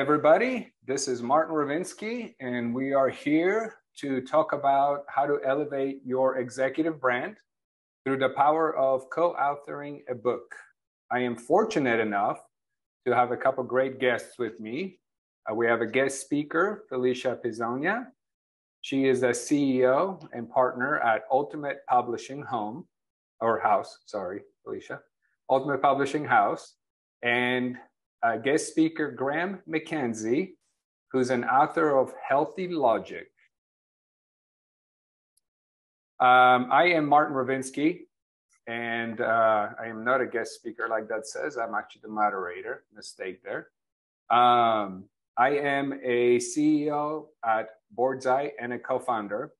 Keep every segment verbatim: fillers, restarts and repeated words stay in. everybody. This is Martin Ravinsky, and we are here to talk about how to elevate your executive brand through the power of co-authoring a book. I am fortunate enough to have a couple great guests with me. Uh, we have a guest speaker, Felicia Pezonia. She is the C E O and partner at Ultimate Publishing Home, or House, sorry, Felicia, Ultimate Publishing House, and Uh, guest speaker Graham McKenzie, who's an author of Healthy Logic. Um, I am Martin Ravinsky, and uh, I am not a guest speaker like that says. I'm actually the moderator, mistake there. Um, I am a C E O at Boardsi and a co-founder.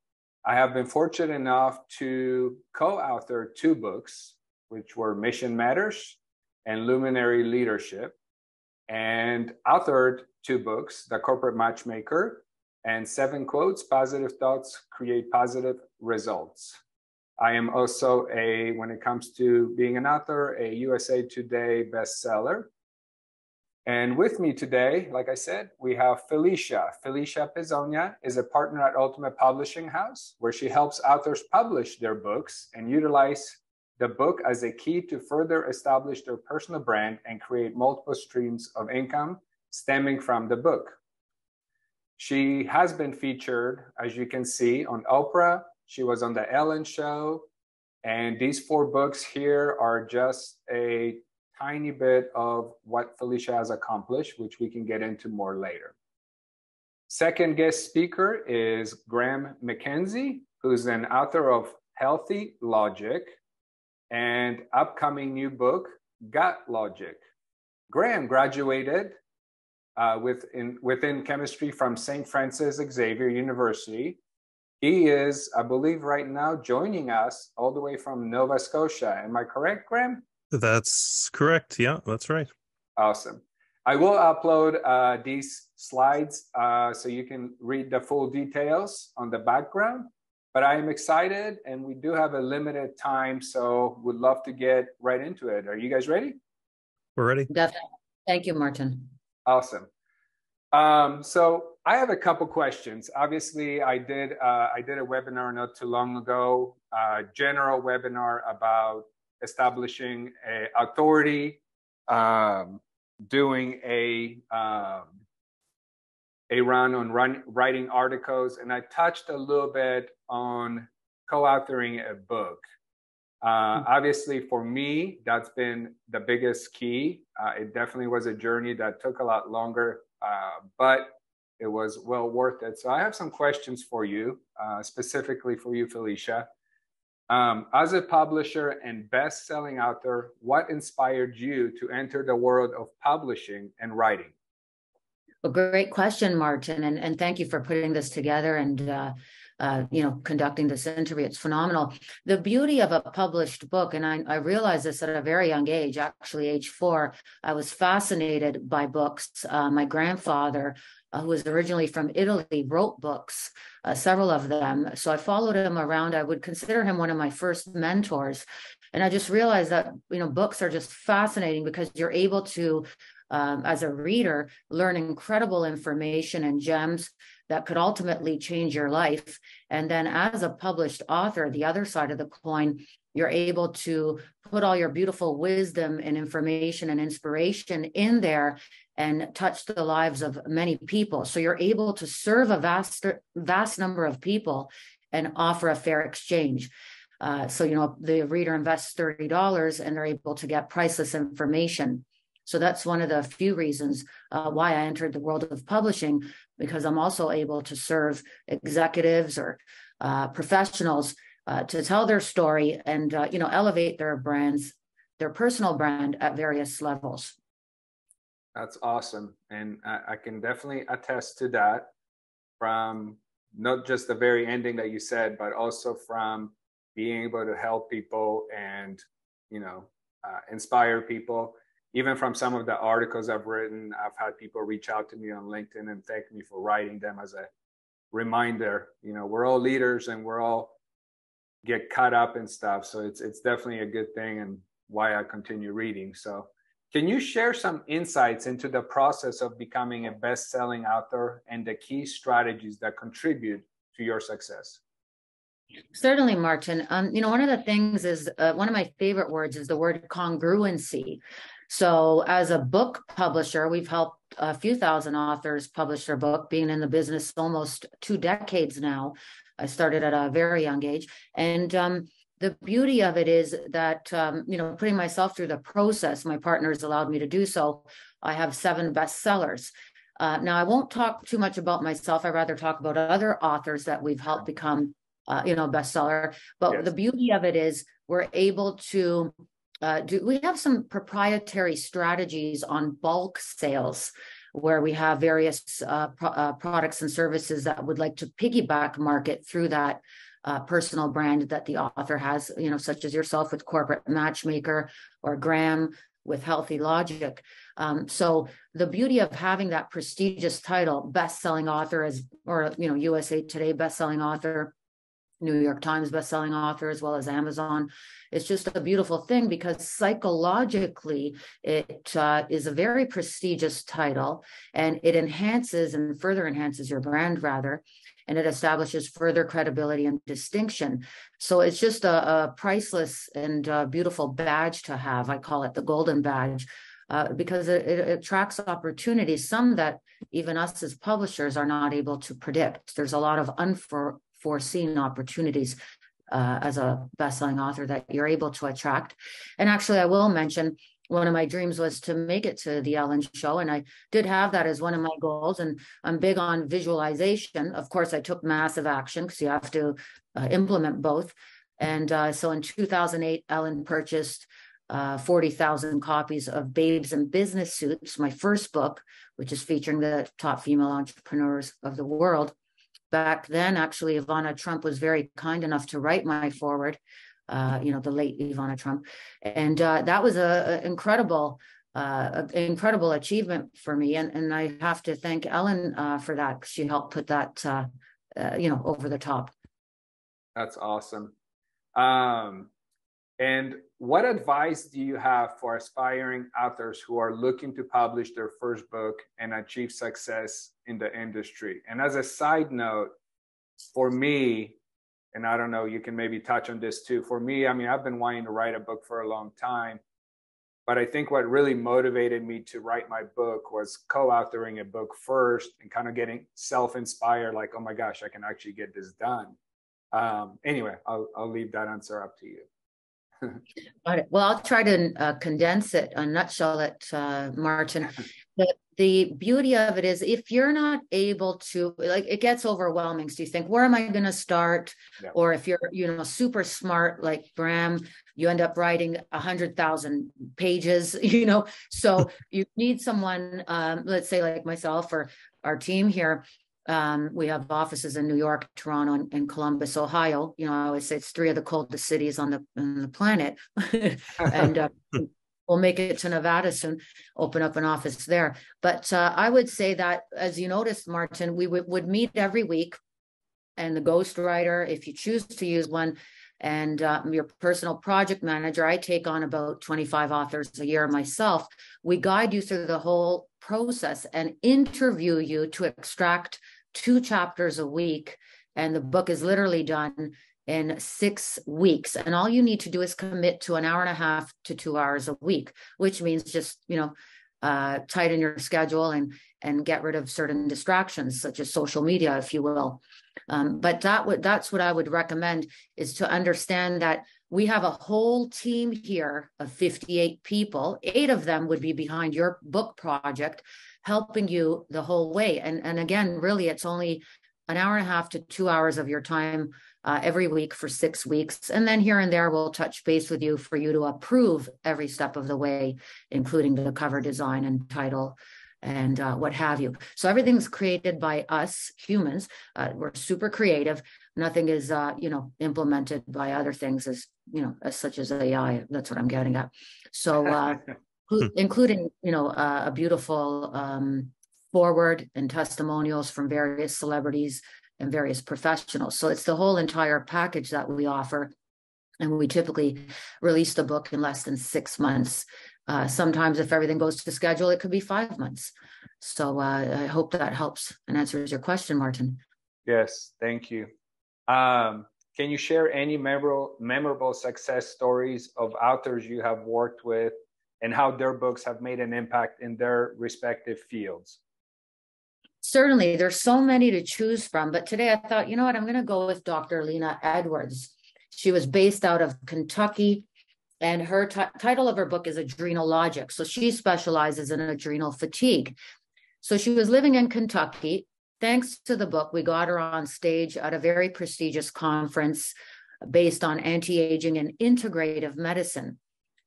I have been fortunate enough to co-author two books, which were Mission Matters and Luminary Leadership, and authored two books, The Corporate Matchmaker and Seven Quotes, Positive Thoughts Create Positive Results. I am also a, when it comes to being an author, a U S A Today bestseller. And with me today, like I said, we have Felicia. Felicia Pezonia is a partner at Ultimate Publishing House, where she helps authors publish their books and utilize the book as a key to further establish their personal brand and create multiple streams of income stemming from the book. She has been featured, as you can see, on Oprah. She was on The Ellen Show. And these four books here are just a tiny bit of what Felicia has accomplished, which we can get into more later. Second guest speaker is Graham McKenzie, who's an author of Healthy Logic and upcoming new book, Gut Logic. Graham graduated uh, within, within chemistry from Saint Francis Xavier University. He is, I believe right now, joining us all the way from Nova Scotia. Am I correct, Graham? That's correct. Yeah, that's right. Awesome. I will upload uh, these slides uh, so you can read the full details on the background. But I am excited, and we do have a limited time, so would love to get right into it. Are you guys ready? We're ready. Definitely. Thank you, Martin. Awesome. Um, so I have a couple questions. Obviously, I did uh, I did a webinar not too long ago, a general webinar about establishing a authority, um, doing a um, a round on run, writing articles, and I touched a little bit on co-authoring a book. Uh, obviously, for me, that's been the biggest key. Uh, it definitely was a journey that took a lot longer, uh, but it was well worth it. So I have some questions for you, uh, specifically for you, Felicia. Um, as a publisher and best-selling author, what inspired you to enter the world of publishing and writing? Well, great question, Martin, and, and thank you for putting this together and, uh, uh, you know, conducting this interview. It's phenomenal. The beauty of a published book, and I, I realized this at a very young age, actually age four, I was fascinated by books. Uh, my grandfather, uh, who was originally from Italy, wrote books, uh, several of them. So I followed him around. I would consider him one of my first mentors. And I just realized that, you know, books are just fascinating because you're able to, Um, as a reader, learn incredible information and gems that could ultimately change your life. And then as a published author, the other side of the coin, you're able to put all your beautiful wisdom and information and inspiration in there and touch the lives of many people. So you're able to serve a vast, vast number of people and offer a fair exchange. Uh, so, you know, the reader invests thirty dollars and they're able to get priceless information. So that's one of the few reasons uh, why I entered the world of publishing, because I'm also able to serve executives or uh, professionals uh, to tell their story and, uh, you know, elevate their brands, their personal brand at various levels. That's awesome. And I, I can definitely attest to that from not just the very ending that you said, but also from being able to help people and, you know, uh, inspire people. Even from some of the articles I've written, I've had people reach out to me on LinkedIn and thank me for writing them as a reminder. You know, we're all leaders and we're all get caught up in stuff. So it's it's definitely a good thing and why I continue reading. So Can you share some insights into the process of becoming a best-selling author and the key strategies that contribute to your success? Certainly, Martin. Um, you know, one of the things is, uh, one of my favorite words is the word congruency. So as a book publisher, we've helped a few thousand authors publish their book, being in the business almost two decades now. I started at a very young age. And um, the beauty of it is that, um, you know, putting myself through the process, my partners allowed me to do so. I have seven bestsellers. Uh, now, I won't talk too much about myself. I'd rather talk about other authors that we've helped become, uh, you know, bestseller. But yes, the beauty of it is we're able to Uh, do, we have some proprietary strategies on bulk sales where we have various uh, pro uh, products and services that would like to piggyback market through that uh, personal brand that the author has, you know, such as yourself with Corporate Matchmaker or Graham with Healthy Logic. Um, so the beauty of having that prestigious title, best-selling author, as, or, you know, U S A Today best-selling author, New York Times bestselling author, as well as Amazon. It's just a beautiful thing because psychologically it uh, is a very prestigious title, and it enhances and further enhances your brand rather, and it establishes further credibility and distinction. So it's just a, a priceless and uh, beautiful badge to have. I call it the golden badge uh, because it, it attracts opportunities, some that even us as publishers are not able to predict. There's a lot of unforeseen opportunities uh, as a best-selling author that you're able to attract. And actually, I will mention, one of my dreams was to make it to the Ellen Show, and I did have that as one of my goals, and I'm big on visualization. Of course, I took massive action because you have to uh, implement both. And uh, so in two thousand eight, Ellen purchased uh, forty thousand copies of Babes in Business Suits, my first book, which is featuring the top female entrepreneurs of the world. Back then, actually, Ivana Trump was very kind enough to write my foreword, uh, you know, the late Ivana Trump. And uh, that was an incredible, uh, a incredible achievement for me. And, and I have to thank Ellen uh, for that, because she helped put that, uh, uh, you know, over the top. That's awesome. Um, and what advice do you have for aspiring authors who are looking to publish their first book and achieve success in the industry? And as a side note, for me, and I don't know, you can maybe touch on this too. For me, I mean, I've been wanting to write a book for a long time, but I think what really motivated me to write my book was co-authoring a book first and kind of getting self-inspired, like, oh my gosh, I can actually get this done. Um, anyway, I'll, I'll leave that answer up to you. Got it. Well, I'll try to uh, condense it, a nutshell it, uh, Martin. The, the beauty of it is, if you're not able to, like, it gets overwhelming. So you think, where am I going to start? Yeah. Or if you're, you know, super smart like Graham, you end up writing a hundred thousand pages. You know, so you need someone, um, let's say like myself or our team here. Um, we have offices in New York, Toronto, and, and Columbus, Ohio. You know, I always say it's three of the coldest cities on the, on the planet. And uh, we'll make it to Nevada soon, open up an office there. But uh, I would say that, as you noticed, Martin, we would meet every week, and the ghostwriter, if you choose to use one, and uh, your personal project manager, I take on about twenty-five authors a year myself. We guide you through the whole process and interview you to extract two chapters a week. And the book is literally done in six weeks. And all you need to do is commit to an hour and a half to two hours a week, which means just, you know, uh, tighten your schedule and, and get rid of certain distractions, such as social media, if you will. Um, but that would, that's what I would recommend, is to understand that we have a whole team here of fifty-eight people. Eight of them would be behind your book project, helping you the whole way. And, and again, really, it's only an hour and a half to two hours of your time uh, every week for six weeks. And then here and there, we'll touch base with you for you to approve every step of the way, including the cover design and title and uh, what have you. So everything's created by us humans. Uh, we're super creative. Nothing is, uh, you know, implemented by other things as, you know, as such as A I. That's what I'm getting at. So uh, including, you know, uh, a beautiful um, forward and testimonials from various celebrities and various professionals. So it's the whole entire package that we offer. And we typically release the book in less than six months. Uh, sometimes if everything goes to schedule, it could be five months. So uh, I hope that helps and answers your question, Martin. Yes, thank you. Um, can you share any memorable, memorable success stories of authors you have worked with and how their books have made an impact in their respective fields? Certainly, there's so many to choose from. But today I thought, you know what, I'm going to go with Doctor Lena Edwards. She was based out of Kentucky, and her t- title of her book is Adrenal Logic. So she specializes in adrenal fatigue. So she was living in Kentucky. Thanks to the book, we got her on stage at a very prestigious conference based on anti-aging and integrative medicine.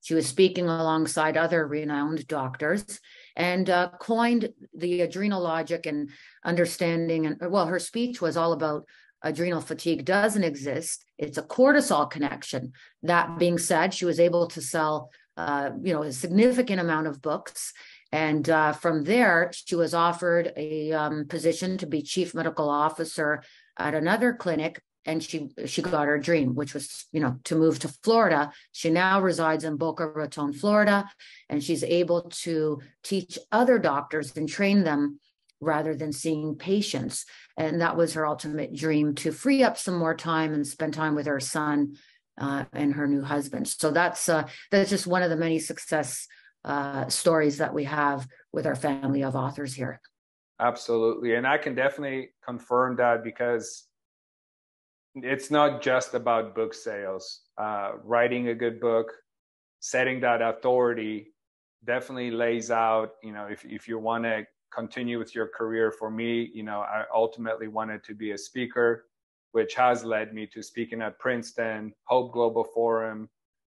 She was speaking alongside other renowned doctors and uh, coined the adrenal logic and understanding. And well, her speech was all about adrenal fatigue doesn't exist. It's a cortisol connection. That being said, she was able to sell, uh, you know, a significant amount of books. And uh, from there, she was offered a um, position to be chief medical officer at another clinic. And she she got her dream, which was, you know, to move to Florida. She now resides in Boca Raton, Florida, and she's able to teach other doctors and train them rather than seeing patients. And that was her ultimate dream, to free up some more time and spend time with her son uh, and her new husband. So that's uh, that's just one of the many success uh, stories that we have with our family of authors here. Absolutely. And I can definitely confirm that, because it's not just about book sales. Uh, writing a good book, setting that authority definitely lays out, you know, if, if you want to continue with your career. For me, you know, I ultimately wanted to be a speaker, which has led me to speaking at Princeton, Hope Global Forum,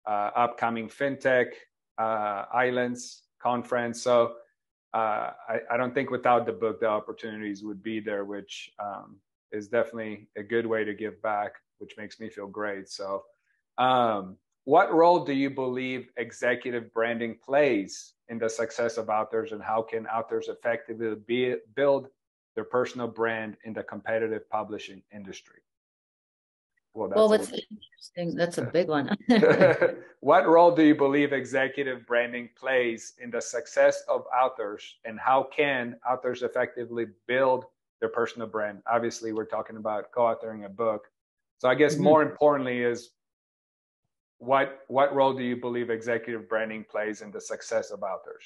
uh, upcoming FinTech uh, Islands conference. So uh, I, I don't think without the book, the opportunities would be there, which um, is definitely a good way to give back, which makes me feel great. So um, what role do you believe executive branding plays in the success of authors, and how can authors effectively be, build their personal brand in the competitive publishing industry? Well, that's well, what's interesting. That's a big one. What role do you believe executive branding plays in the success of authors, and how can authors effectively build their personal brand? Obviously, we're talking about co-authoring a book. So I guess mm-hmm. more importantly is, What what role do you believe executive branding plays in the success of authors?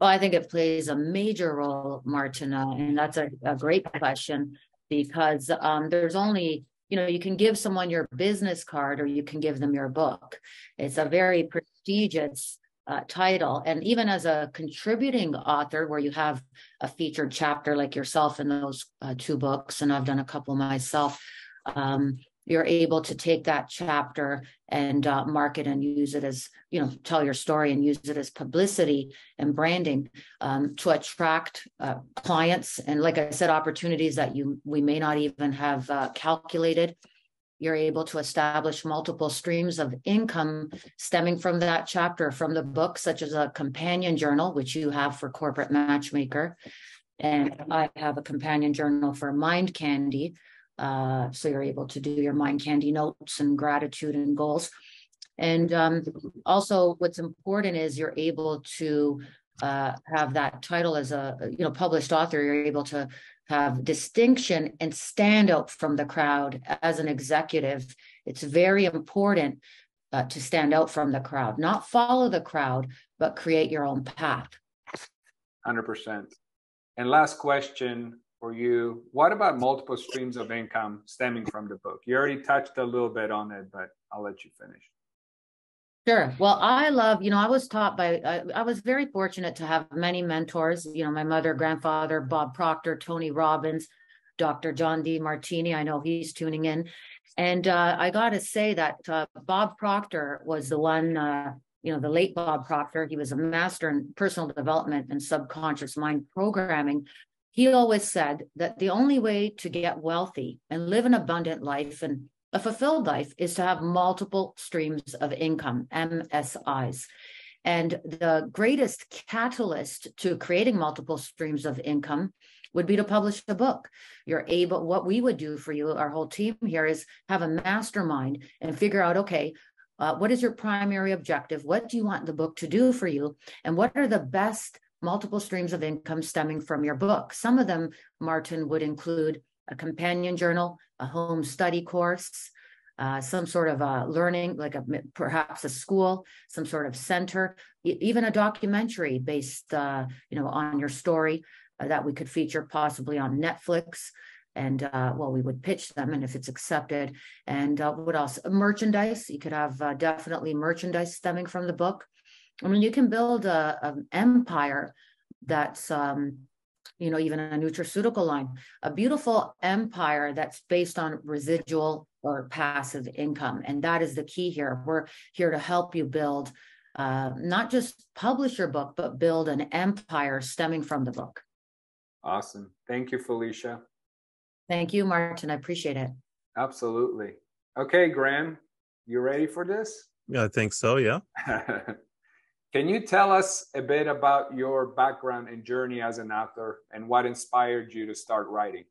Well, I think it plays a major role, Martina, and that's a, a great question, because um, there's only, you know, you can give someone your business card or you can give them your book. It's a very prestigious uh, title. And even as a contributing author, where you have a featured chapter like yourself in those uh, two books, and I've done a couple myself, um, you're able to take that chapter and uh, market and use it as, you know, tell your story and use it as publicity and branding um, to attract uh, clients. And like I said, opportunities that you we may not even have uh, calculated. You're able to establish multiple streams of income stemming from that chapter, from the book, such as a companion journal, which you have for Corporate Matchmaker. And I have a companion journal for Mind Candy. Uh, so you're able to do your Mind Candy notes and gratitude and goals. And um, also what's important is you're able to uh, have that title as a, you know, published author. You're able to have distinction and stand out from the crowd as an executive. It's very important uh, to stand out from the crowd, not follow the crowd, but create your own path. one hundred percent. And last question for you, what about multiple streams of income stemming from the book? You already touched a little bit on it, but I'll let you finish. Sure. Well, I love, you know, I was taught by, I, I was very fortunate to have many mentors, you know, my mother, grandfather, Bob Proctor, Tony Robbins, Doctor John D. Martini. I know he's tuning in. And uh, I got to say that uh, Bob Proctor was the one, uh, you know, the late Bob Proctor. He was a master in personal development and subconscious mind programming. He always said that the only way to get wealthy and live an abundant life and a fulfilled life is to have multiple streams of income, M S Is. And the greatest catalyst to creating multiple streams of income would be to publish a book. You're able, what we would do for you, our whole team here, is have a mastermind and figure out, okay, uh, what is your primary objective? What do you want the book to do for you? And what are the best multiple streams of income stemming from your book? Some of them, Martin, would include a companion journal, a home study course, Uh, some sort of uh, learning, like a, perhaps a school, some sort of center, e- even a documentary based, uh, you know, on your story uh, that we could feature possibly on Netflix. And uh, well, we would pitch them, and if it's accepted, and uh, what else? Merchandise. You could have uh, definitely merchandise stemming from the book. I mean, you can build a, an empire that's, um, you know, even a nutraceutical line, a beautiful empire that's based on residual or passive income. And that is the key here. We're here to help you build, uh, not just publish your book, but build an empire stemming from the book. Awesome. Thank you, Felicia. Thank you, Martin. I appreciate it. Absolutely. Okay, Graham, you ready for this? Yeah, I think so. Yeah. Can you tell us a bit about your background and journey as an author and what inspired you to start writing?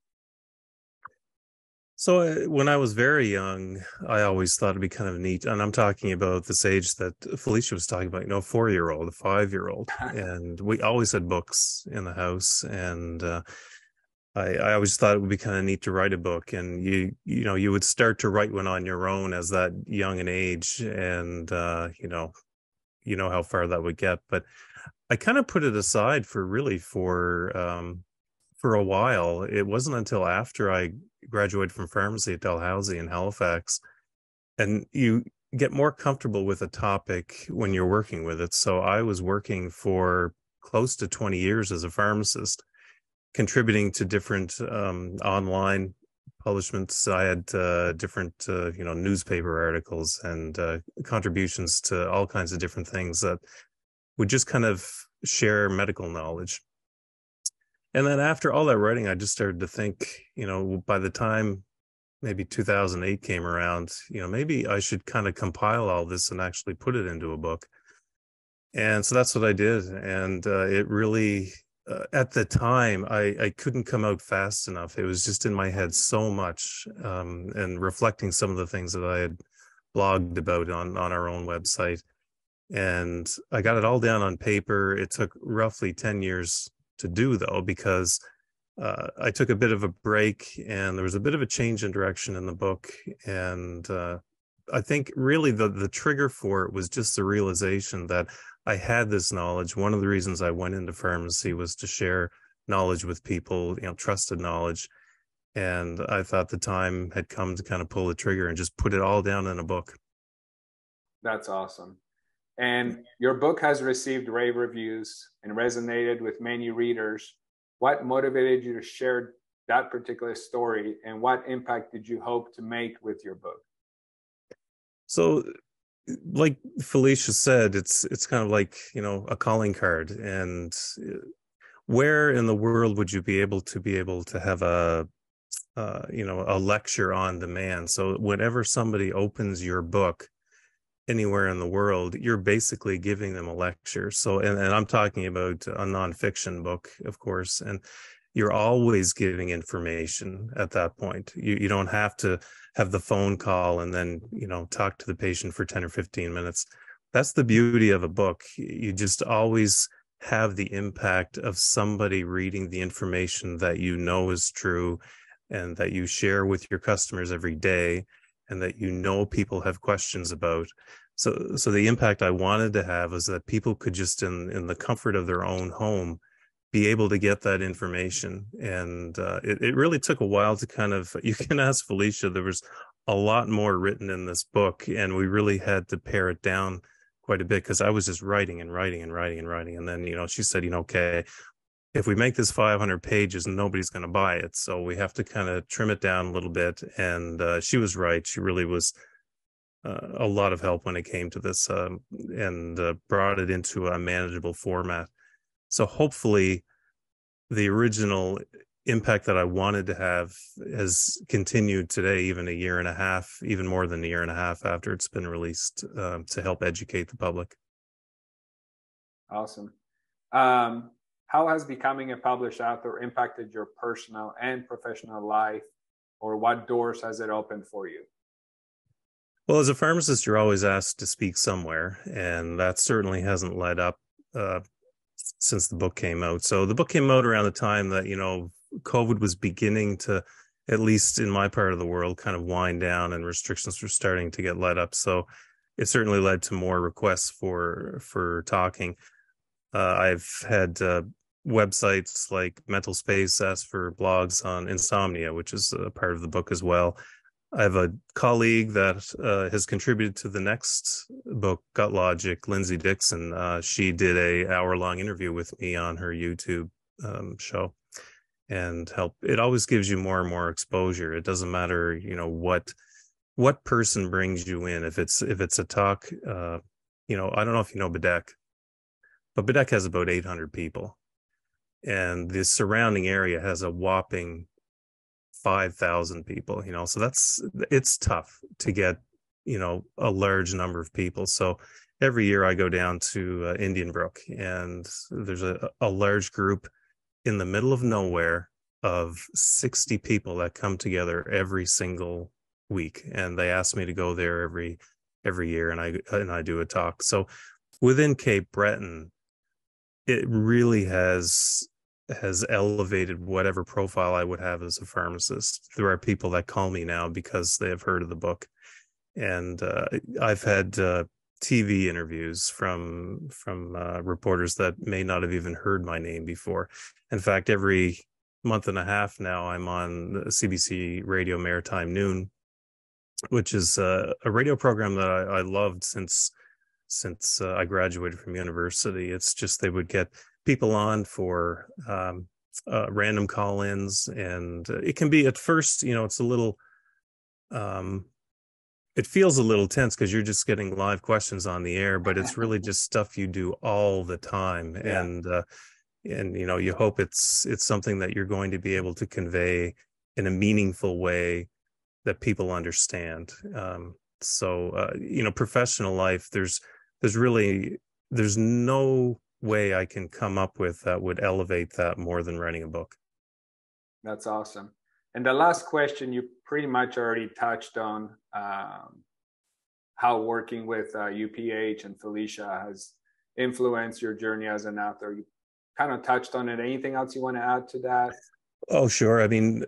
So I, when I was very young, I always thought it'd be kind of neat. And I'm talking about this age that Felicia was talking about, you know, four-year-old, a five-year-old. And we always had books in the house. And uh, I, I always thought it would be kind of neat to write a book. And, you you know, you would start to write one on your own as that young an age. And, uh, you know, you know how far that would get. But I kind of put it aside for really for um, for a while. It wasn't until after I graduated from pharmacy at Dalhousie in Halifax, and you get more comfortable with a topic when you're working with it. So I was working for close to twenty years as a pharmacist, contributing to different um, online publishments. I had uh, different, uh, you know, newspaper articles and uh, contributions to all kinds of different things that would just kind of share medical knowledge. And then after all that writing, I just started to think, you know, by the time maybe two thousand eight came around, you know, maybe I should kind of compile all this and actually put it into a book. And so that's what I did. And uh, it really, uh, at the time, I, I couldn't come out fast enough. It was just in my head so much, um, and reflecting some of the things that I had blogged about on, on our own website. And I got it all down on paper. It took roughly ten years to do, though, because uh, I took a bit of a break and there was a bit of a change in direction in the book. And uh, I think really the, the trigger for it was just the realization that I had this knowledge. One of the reasons I went into pharmacy was to share knowledge with people, you know, trusted knowledge. And I thought the time had come to kind of pull the trigger and just put it all down in a book. That's awesome. And your book has received rave reviews and resonated with many readers. What motivated you to share that particular story, and what impact did you hope to make with your book? So, like Felicia said, it's it's kind of like, you know, a calling card. And where in the world would you be able to be able to have a uh, you know, a lecture on demand? So whenever somebody opens your book, anywhere in the world, you're basically giving them a lecture. So, and, and I'm talking about a nonfiction book, of course, and you're always giving information at that point. You you don't have to have the phone call and then, you know, talk to the patient for ten or fifteen minutes. That's the beauty of a book. You just always have the impact of somebody reading the information that you know is true and that you share with your customers every day, and that, you know, people have questions about. So so the impact I wanted to have is that people could just, in, in the comfort of their own home, be able to get that information. And uh, it, it really took a while to kind of, you can ask Felicia, there was a lot more written in this book, and we really had to pare it down quite a bit because I was just writing and writing and writing and writing. And then, you know, she said, you know, okay, if we make this five hundred pages, nobody's going to buy it. So we have to kind of trim it down a little bit. And uh, she was right. She really was uh, a lot of help when it came to this, um, and uh, brought it into a manageable format. So hopefully the original impact that I wanted to have has continued today, even a year and a half, even more than a year and a half after it's been released, um, to help educate the public. Awesome. Um, How has becoming a published author impacted your personal and professional life, or what doors has it opened for you? Well, as a pharmacist, you're always asked to speak somewhere, and that certainly hasn't let up uh, since the book came out. So the book came out around the time that, you know, COVID was beginning to, at least in my part of the world, kind of wind down, and restrictions were starting to get let up. So it certainly led to more requests for for talking. Uh, I've had uh, websites like Mental Space ask for blogs on insomnia, which is a part of the book as well. I have a colleague that uh, has contributed to the next book, Gut Logic, Lindsay Dixon. Uh, she did a hour-long interview with me on her YouTube um, show, and help. It always gives you more and more exposure. It doesn't matter, you know, what what person brings you in. If it's if it's a talk, uh, you know, I don't know if you know Bedek, but Bedek has about eight hundred people, and the surrounding area has a whopping five thousand people, you know, so that's, it's tough to get, you know, a large number of people. So every year I go down to uh, Indian Brook, and there's a, a large group in the middle of nowhere of sixty people that come together every single week. And they ask me to go there every, every year. And I, and I do a talk. So within Cape Breton, it really has has elevated whatever profile I would have as a pharmacist. There are people that call me now because they have heard of the book. And uh, I've had uh, T V interviews from from uh, reporters that may not have even heard my name before. In fact, every month and a half now, I'm on C B C Radio Maritime Noon, which is uh, a radio program that I, I loved since since uh, I graduated from university. It's just they would get people on for um, uh, random call-ins, and it can be at first, you know, it's a little, um, it feels a little tense because you're just getting live questions on the air, but it's really just stuff you do all the time. Yeah. And, uh, and, you know, you hope it's, it's something that you're going to be able to convey in a meaningful way that people understand. Um, so, uh, you know, professional life, there's, there's really, there's no way I can come up with that would elevate that more than writing a book. That's awesome. And the last question, you pretty much already touched on um, how working with uh, U P H and Felicia has influenced your journey as an author. You kind of touched on it. Anything else you want to add to that? Oh, sure. I mean,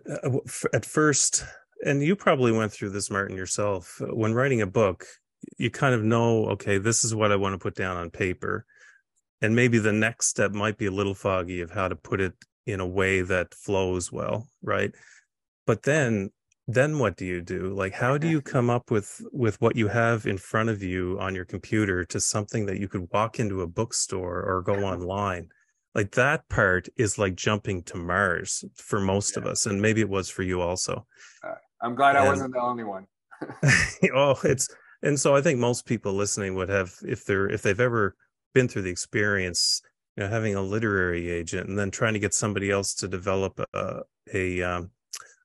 at first, and you probably went through this, Martin, yourself, when writing a book, you kind of know, okay, this is what I want to put down on paper. And maybe the next step might be a little foggy of how to put it in a way that flows well, right? But then, then what do you do? Like, how do you come up with, with what you have in front of you on your computer to something that you could walk into a bookstore or go online? Like, that part is like jumping to Mars for most yeah. of us. And maybe it was for you also. Uh, I'm glad and, I wasn't the only one. oh, it's, and so I think most people listening would have, if they're, if they've ever been through the experience, you know, having a literary agent and then trying to get somebody else to develop a a, um,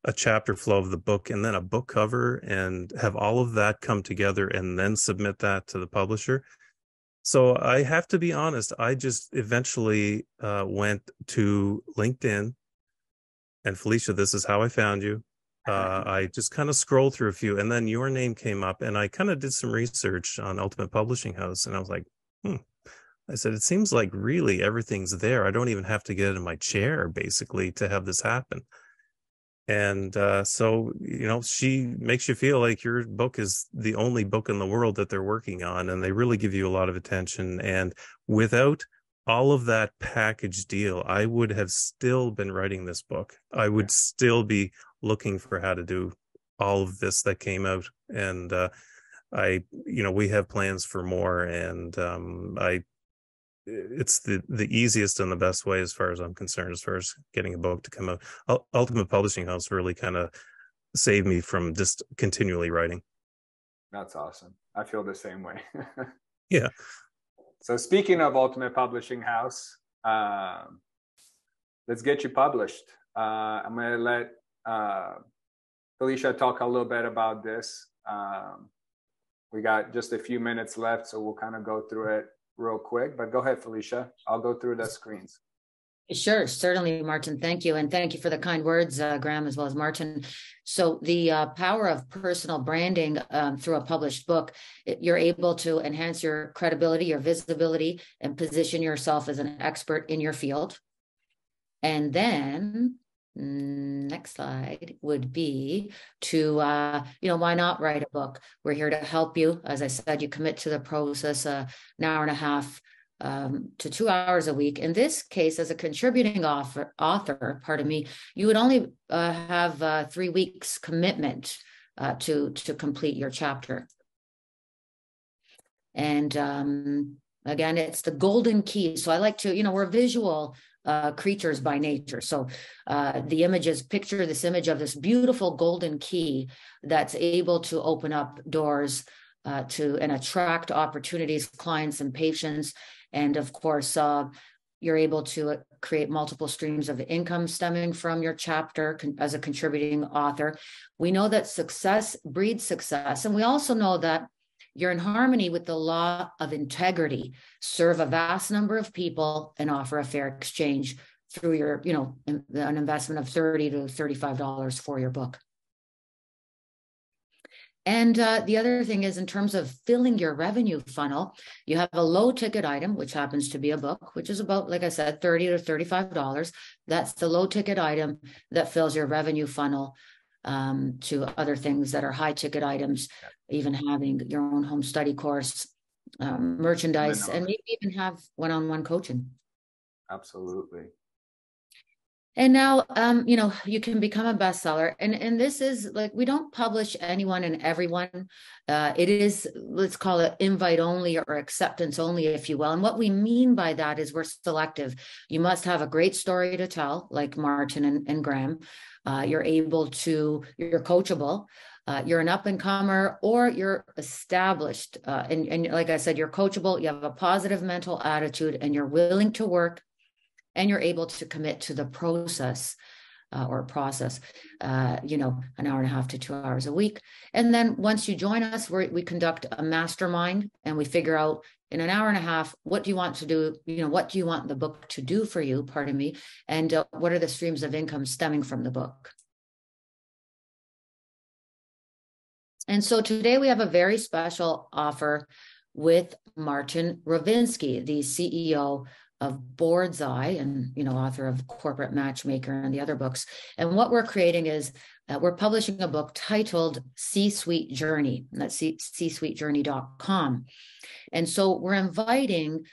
a chapter flow of the book and then a book cover and have all of that come together and then submit that to the publisher. So I have to be honest, I just eventually uh, went to LinkedIn, and Felicia, this is how I found you. Uh, I just kind of scrolled through a few, and then your name came up, and I kind of did some research on Ultimate Publishing House, and I was like, hmm. I said, it seems like really everything's there. I don't even have to get in my chair, basically, to have this happen. And uh, so, you know, she makes you feel like your book is the only book in the world that they're working on. And they really give you a lot of attention. And without all of that package deal, I would have still been writing this book. I would still be looking for how to do all of this that came out. And uh, I, you know, we have plans for more. And um, I, it's the, the easiest and the best way, as far as I'm concerned, as far as getting a book to come out. Ultimate Publishing House really kind of saved me from just continually writing. That's awesome. I feel the same way. Yeah. So speaking of Ultimate Publishing House, uh, let's get you published. Uh, I'm going to let uh, Felicia talk a little bit about this. Um, we got just a few minutes left, so we'll kind of go through it real quick, but go ahead, Felicia. I'll go through the screens. Sure, certainly, Martin. Thank you. And thank you for the kind words, uh, Graham, as well as Martin. So the uh, power of personal branding um, through a published book, it, you're able to enhance your credibility, your visibility, and position yourself as an expert in your field. And then next slide would be to, uh, you know, why not write a book? We're here to help you. As I said, you commit to the process uh, an hour and a half Um, to two hours a week. In this case, as a contributing author, author, pardon me, you would only uh, have uh, three weeks commitment uh, to, to complete your chapter. And um, again, it's the golden key. So I like to, you know, we're visual uh, creatures by nature. So uh, the images, picture this image of this beautiful golden key that's able to open up doors uh, to and attract opportunities, clients, and patients. And of course, uh, you're able to create multiple streams of income stemming from your chapter con- as a contributing author. We know that success breeds success. And we also know that you're in harmony with the law of integrity, serve a vast number of people and offer a fair exchange through your, you know, in, an investment of thirty to thirty-five dollars for your book. And uh, the other thing is, in terms of filling your revenue funnel, you have a low ticket item, which happens to be a book, which is about, like I said, thirty to thirty-five dollars. That's the low ticket item that fills your revenue funnel um, to other things that are high ticket items, even having your own home study course, um, merchandise, and maybe even have one-on-one coaching. Absolutely. And now, um, you know, you can become a bestseller. And and this is like, we don't publish anyone and everyone. Uh, it is, let's call it invite only or acceptance only, if you will. And what we mean by that is we're selective. You must have a great story to tell, like Martin and, and Graham. Uh, you're able to, you're coachable. Uh, you're an up-and-comer, or you're established. Uh, and, and like I said, you're coachable. You have a positive mental attitude, and you're willing to work. And you're able to commit to the process uh, or process, uh, you know, an hour and a half to two hours a week. And then once you join us, we're, we conduct a mastermind, and we figure out in an hour and a half, what do you want to do? You know, what do you want the book to do for you? Pardon me. And uh, what are the streams of income stemming from the book? And so today we have a very special offer with Martin Ravinsky, the C E O of Boardsi, and, you know, author of Corporate Matchmaker and the other books. And what we're creating is uh, we're publishing a book titled C-Suite Journey. And that's C Suite Journey dot com. And so we're inviting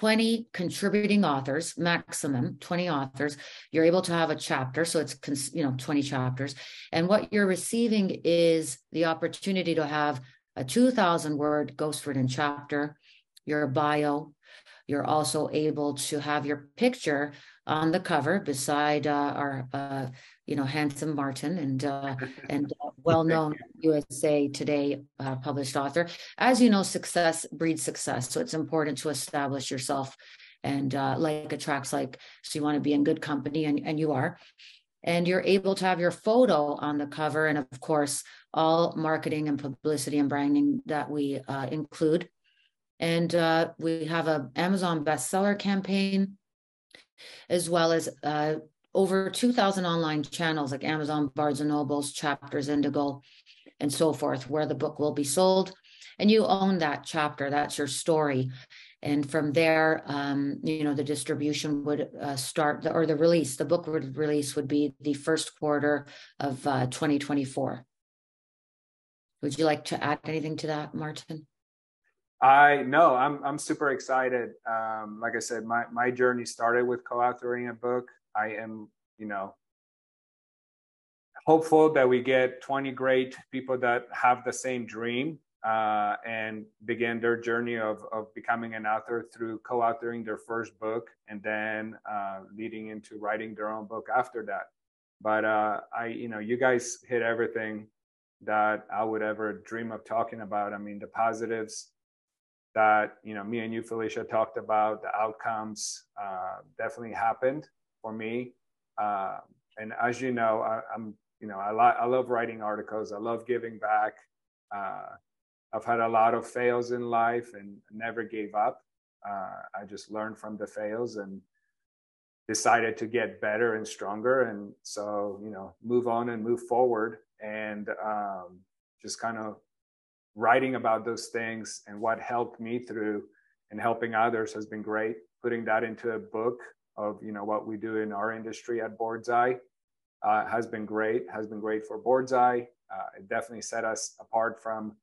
twenty contributing authors, maximum twenty authors. You're able to have a chapter. So it's, cons- you know, twenty chapters. And what you're receiving is the opportunity to have a two thousand word ghostwritten chapter, your bio. You're also able to have your picture on the cover beside uh, our, uh, you know, handsome Martin and uh, and uh, well-known U S A Today uh, published author. As you know, success breeds success, so it's important to establish yourself, and uh, like attracts like. So you want to be in good company, and and you are, and you're able to have your photo on the cover, and of course, all marketing and publicity and branding that we uh, include. And uh, we have an Amazon bestseller campaign, as well as uh, over two thousand online channels like Amazon, Barnes and Noble's, Chapters, Indigo, and so forth, where the book will be sold. And you own that chapter. That's your story. And from there, um, you know, the distribution would uh, start, the, or the release, the book would release would be the first quarter of uh, twenty twenty-four. Would you like to add anything to that, Martin? I know I'm I'm super excited. Um, like I said, my, my journey started with co-authoring a book. I am, you know, hopeful that we get twenty great people that have the same dream uh, and begin their journey of of becoming an author through co-authoring their first book, and then uh, leading into writing their own book after that. But uh, I, you know, you guys hit everything that I would ever dream of talking about. I mean, the positives that, you know, me and you, Felicia, talked about, the outcomes uh, definitely happened for me. Uh, and as you know, I, I'm, you know, I, lo- I love writing articles. I love giving back. Uh, I've had a lot of fails in life and never gave up. Uh, I just learned from the fails and decided to get better and stronger. And so, you know, move on and move forward, and um, just kind of writing about those things and what helped me through and helping others has been great. Putting that into a book of, you know, what we do in our industry at Boardsi uh, has been great, has been great for Boardsi. Uh, it definitely set us apart from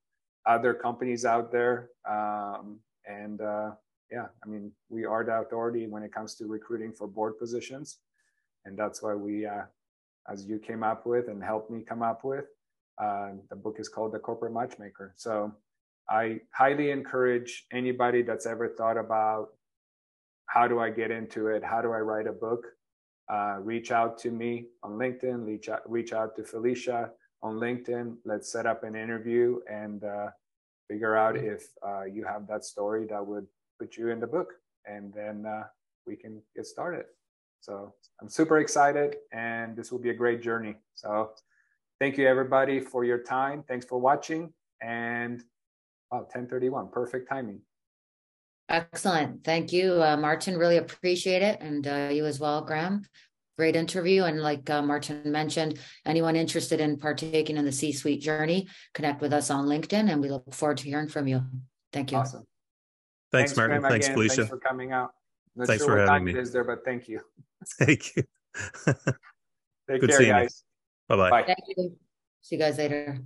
other companies out there. Um, and uh, yeah, I mean, we are the authority when it comes to recruiting for board positions. And that's why we, uh, as you came up with and helped me come up with, uh, the book is called The Corporate Matchmaker. So I highly encourage anybody that's ever thought about, how do I get into it? How do I write a book? Uh, reach out to me on LinkedIn, reach out, reach out to Felicia on LinkedIn. Let's set up an interview and uh, figure out if uh, you have that story that would put you in the book, and then uh, we can get started. So I'm super excited, and this will be a great journey. So thank you everybody for your time. Thanks for watching, and wow, ten thirty-one, perfect timing. Excellent. Thank you, uh, Martin. Really appreciate it. And uh, you as well, Graham. Great interview. And like uh, Martin mentioned, anyone interested in partaking in the C-Suite journey, connect with us on LinkedIn, and we look forward to hearing from you. Thank you. Awesome. Thanks, Thanks Martin. Graham, Thanks, again. Felicia. Thanks for coming out. Not Thanks sure for having me. Is there, but thank you. Thank you. Take Good care, guys. Bye-bye. Bye. Thank you. See you guys later.